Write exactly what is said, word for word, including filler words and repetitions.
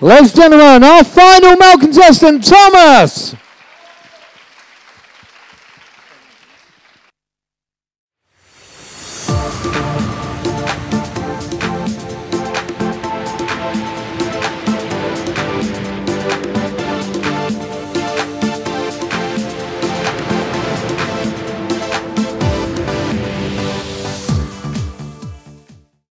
Ladies and gentlemen, our final male contestant, Thomas